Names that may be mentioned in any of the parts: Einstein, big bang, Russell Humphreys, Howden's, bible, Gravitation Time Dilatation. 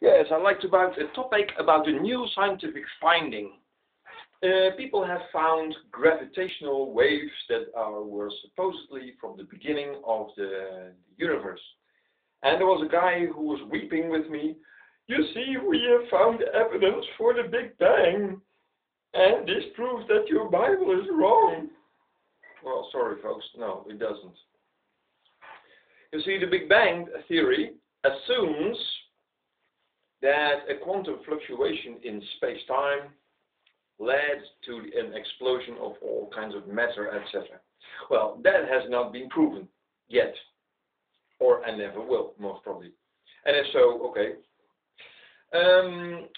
Yes, I'd like to about a topic about a new scientific finding. People have found gravitational waves that were supposedly from the beginning of the universe. And there was a guy who was weeping with me. You see, we have found evidence for the Big Bang. And this proves that your Bible is wrong. Well, sorry folks, no, it doesn't. You see, the Big Bang theory assumes that a quantum fluctuation in space-time led to an explosion of all kinds of matter, etc. Well, that has not been proven yet, or and never will, most probably. And if so, okay.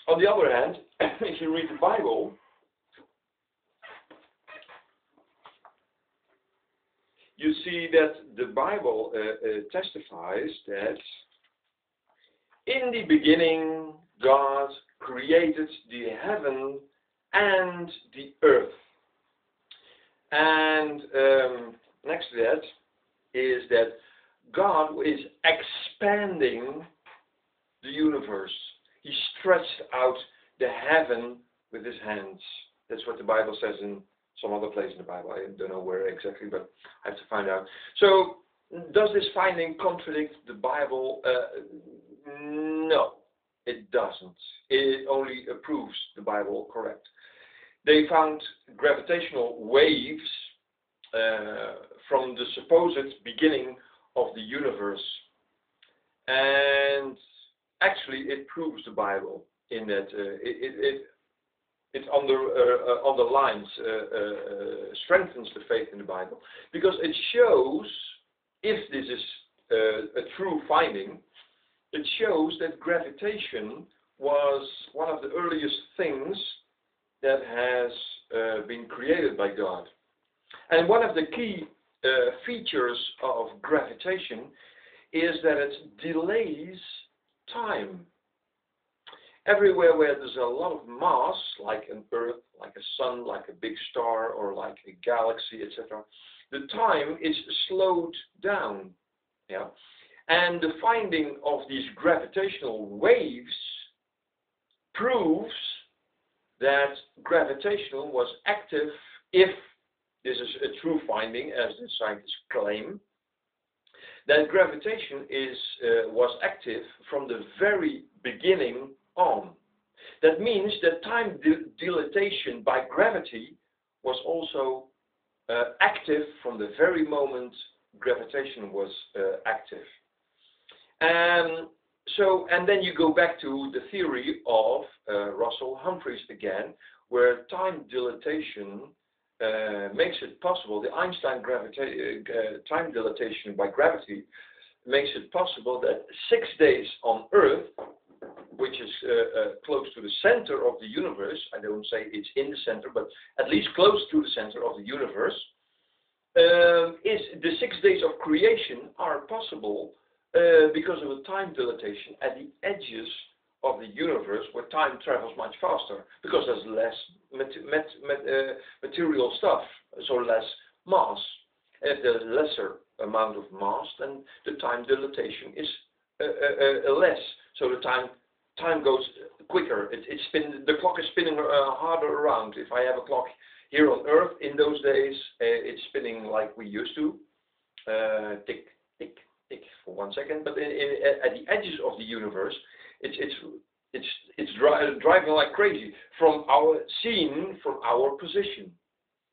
On the other hand, if you read the Bible, you see that the Bible testifies that in the beginning, God created the heaven and the earth. And next to that is that God is expanding the universe. He stretched out the heaven with his hands. That's what the Bible says in some other place in the Bible. I don't know where exactly, but I have to find out. So, does this finding contradict the Bible? No, it doesn't. It only proves the Bible correct. They found gravitational waves from the supposed beginning of the universe. And actually, it proves the Bible in that it underlines, strengthens the faith in the Bible. Because it shows, if this is a true finding, it shows that gravitation was one of the earliest things that has been created by God. And one of the key features of gravitation is that it delays time. Everywhere where there's a lot of mass, like an Earth, like a sun, like a big star, or like a galaxy, etc., the time is slowed down. Yeah. And the finding of these gravitational waves proves that gravitation was active, if this is a true finding, as the scientists claim, that gravitation was active from the very beginning on. That means that time dilatation by gravity was also active from the very moment gravitation was active. And then you go back to the theory of Russell Humphreys again, where time dilatation makes it possible, the Einstein time dilatation by gravity makes it possible that 6 days on Earth, which is close to the center of the universe, I don't say it's in the center, but at least close to the center of the universe, is the 6 days of creation are possible because of a time dilatation at the edges of the universe, where time travels much faster because there's less material stuff, so less mass. And if there's lesser amount of mass, then the time dilatation is less, so the time goes quicker. The clock is spinning harder around. If I have a clock here on Earth in those days, it's spinning like we used to, tick, tick, tick for 1 second. But at the edges of the universe, it's driving like crazy from our position.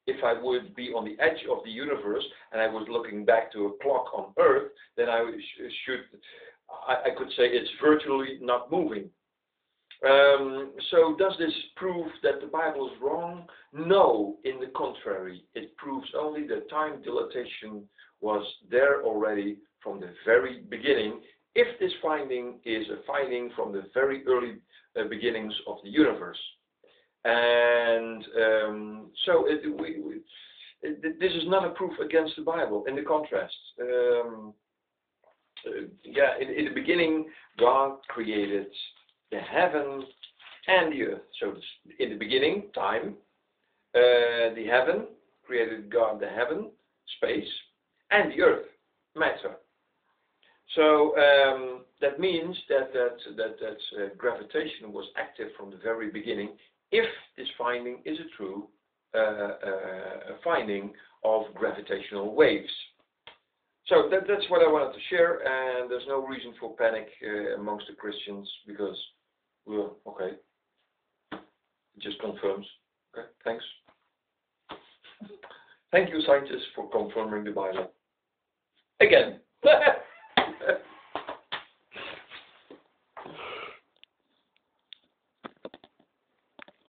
If I would be on the edge of the universe and I was looking back to a clock on Earth, then I could say it's virtually not moving. So does this prove that the Bible is wrong? No, in the contrary, it proves only that time dilatation was there already from the very beginning, if this finding is a finding from the very early beginnings of the universe. And this is not a proof against the Bible, in the contrast. In the beginning, God created the heaven and the earth. So in the beginning, time, the heaven, created God the heaven, space, and the earth, matter. So that means that gravitation was active from the very beginning, if this finding is a true finding of gravitational waves. So that's what I wanted to share, and there's no reason for panic amongst the Christians, because, well, okay, it just confirms. Okay, thanks. Thank you, scientists, for confirming the Bible. Again.